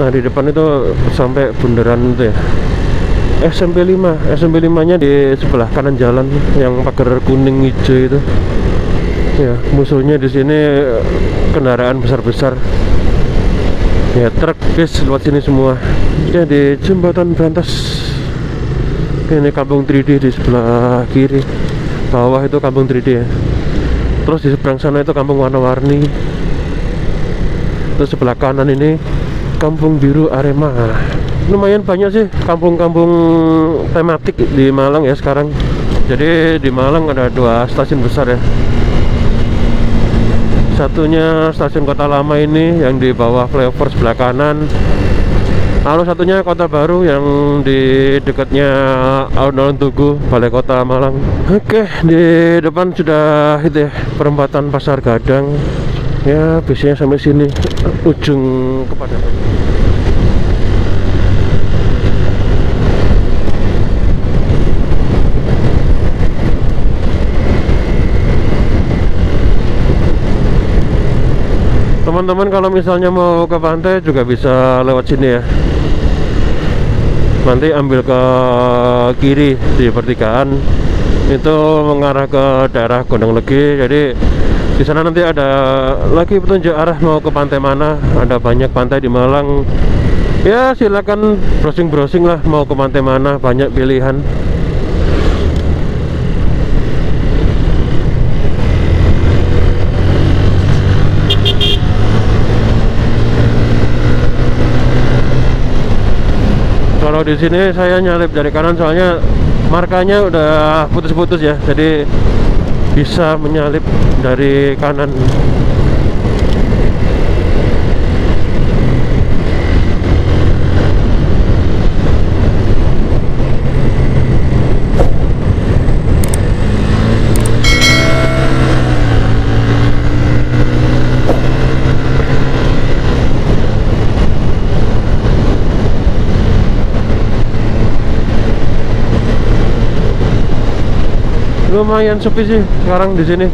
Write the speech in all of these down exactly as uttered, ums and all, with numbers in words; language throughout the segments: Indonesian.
Nah, di depan itu sampai bundaran itu ya. S M P lima, S M P lima-nya di sebelah kanan jalan yang pagar kuning hijau itu. Ya, musuhnya di sini kendaraan besar-besar. Ya, truk, bis lewat sini semua. Ya, di jembatan Brantas. Ini kampung tiga D di sebelah kiri. Bawah itu kampung tiga D ya. Terus di seberang sana itu kampung warna-warni. Terus sebelah kanan ini Kampung Biru Arema. Lumayan banyak sih kampung-kampung tematik di Malang ya sekarang. Jadi di Malang ada dua stasiun besar ya. Satunya stasiun Kota Lama ini yang di bawah flyover sebelah kanan. Lalu satunya Kota Baru yang di dekatnya alun-alun Tugu Balai Kota Malang. Oke, di depan sudah itu ya, perempatan Pasar Gadang. Ya, biasanya sampai sini ujung kepadatan. Teman-teman kalau misalnya mau ke pantai juga bisa lewat sini ya. Nanti ambil ke kiri di pertigaan, itu mengarah ke daerah Gondanglegi. Jadi di sana nanti ada lagi petunjuk arah mau ke pantai mana. Ada banyak pantai di Malang. Ya silakan browsing-browsing lah mau ke pantai mana, banyak pilihan. Kalau di sini saya nyalip dari kanan soalnya markanya udah putus-putus ya, jadi bisa menyalip dari kanan. Lumayan sepi sih sekarang di sini.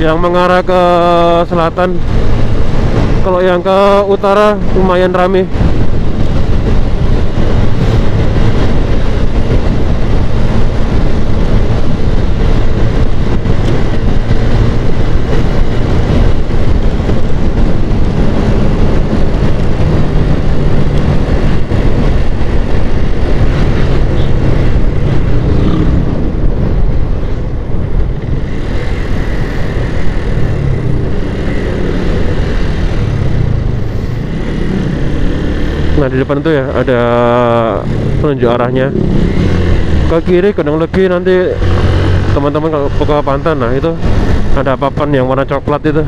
Yang mengarah ke selatan, kalau yang ke utara lumayan ramai. Nah, di depan itu ya ada penunjuk arahnya ke kiri Gondanglegi. Nanti teman-teman kalau ke pantai, nah itu ada papan yang warna coklat itu,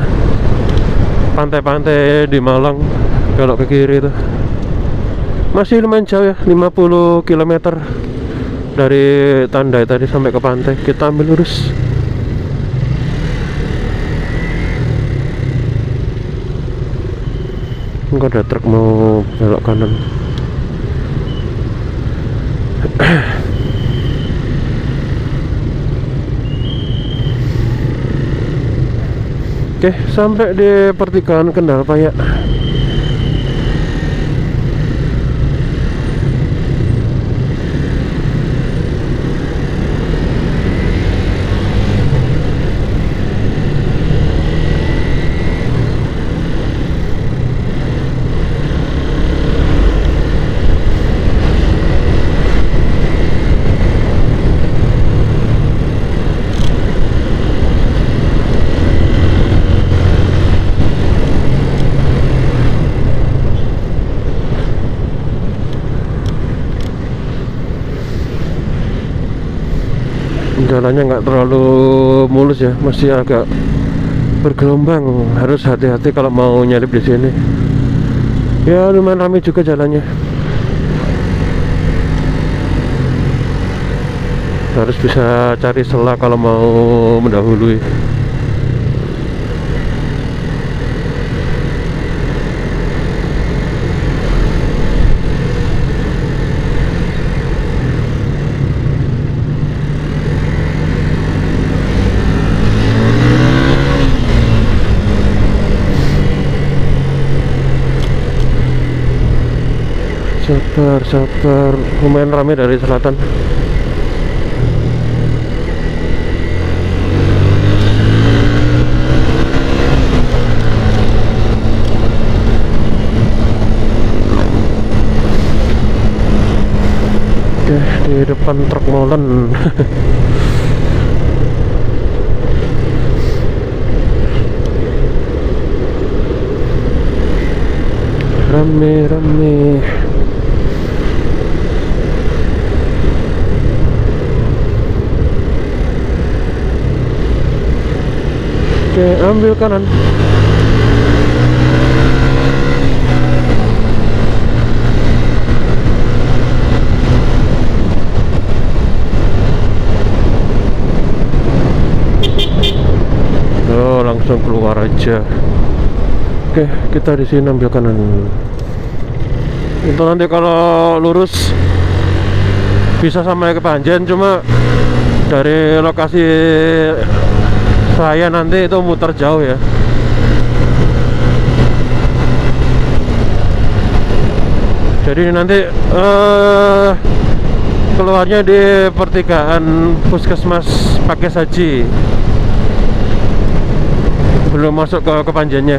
pantai-pantai di Malang belok ke kiri itu. Masih lumayan jauh ya, lima puluh kilometer dari tandai tadi sampai ke pantai. Kita ambil lurus. Enggak ada truk mau belok kanan. Oke, sampai di pertigaan Kendalpayak. Jalannya nggak terlalu mulus ya, masih agak bergelombang. Harus hati-hati kalau mau nyalip di sini. Ya lumayan ramai juga jalannya. Harus bisa cari sela kalau mau mendahului. Sabar, sabar. Lumayan ramai dari selatan. Oke, di depan truk molen. Rame, rame. Oke, ambil kanan. Oh, langsung keluar aja. Oke, kita di sini ambil kanan. Itu nanti kalau lurus bisa sampai ke Panjen, cuma dari lokasi saya nanti itu muter jauh ya. Jadi nanti uh, keluarnya di pertigaan Puskesmas Pagesaji, belum masuk ke Kepanjennya.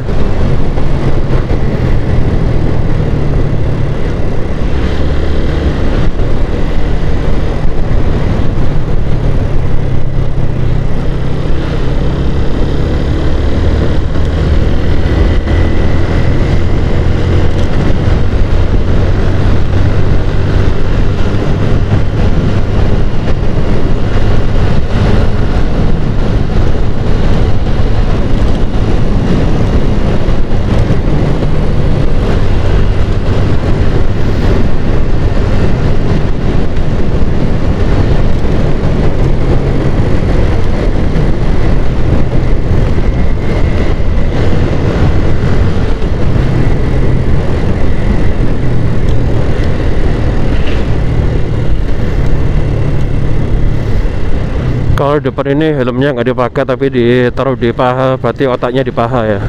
Kalau depan ini helmnya nggak dipakai, tapi ditaruh di paha, berarti otaknya di paha ya.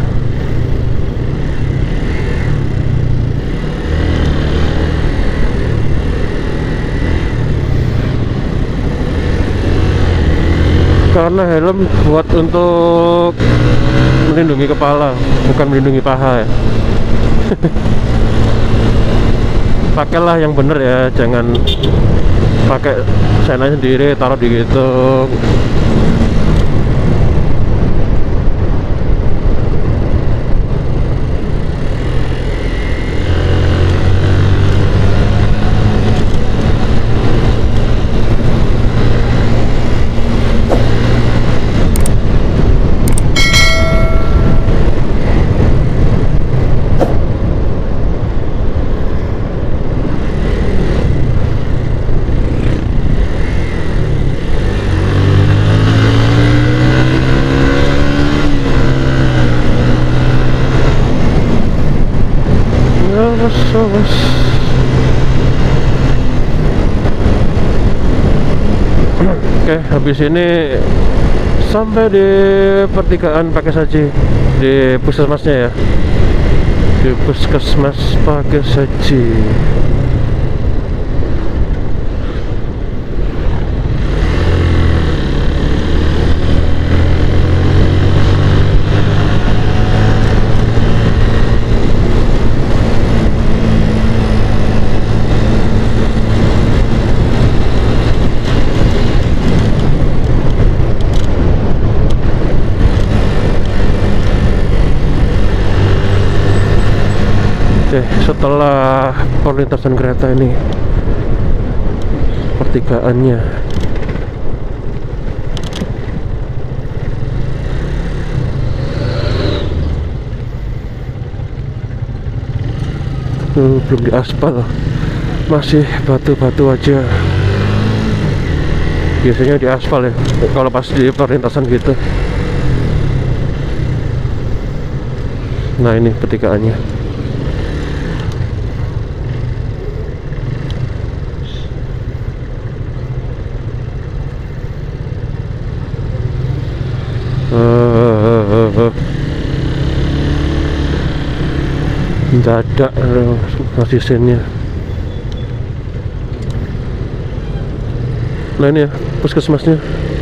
Karena helm buat untuk melindungi kepala, bukan melindungi paha ya. Pakailah yang bener ya, jangan pakai sena sendiri, taruh di gitu. Oke, habis ini sampai di pertigaan Pagesaji, di puskesmasnya ya, di Puskesmas Pagesaji. Setelah perlintasan kereta ini pertigaannya. Tuh, belum diaspal, masih batu-batu aja. Biasanya diaspal ya kalau pas di perlintasan gitu. Nah, ini pertigaannya. Tidak ada kasih sennya. Nah ini ya puskesmasnya.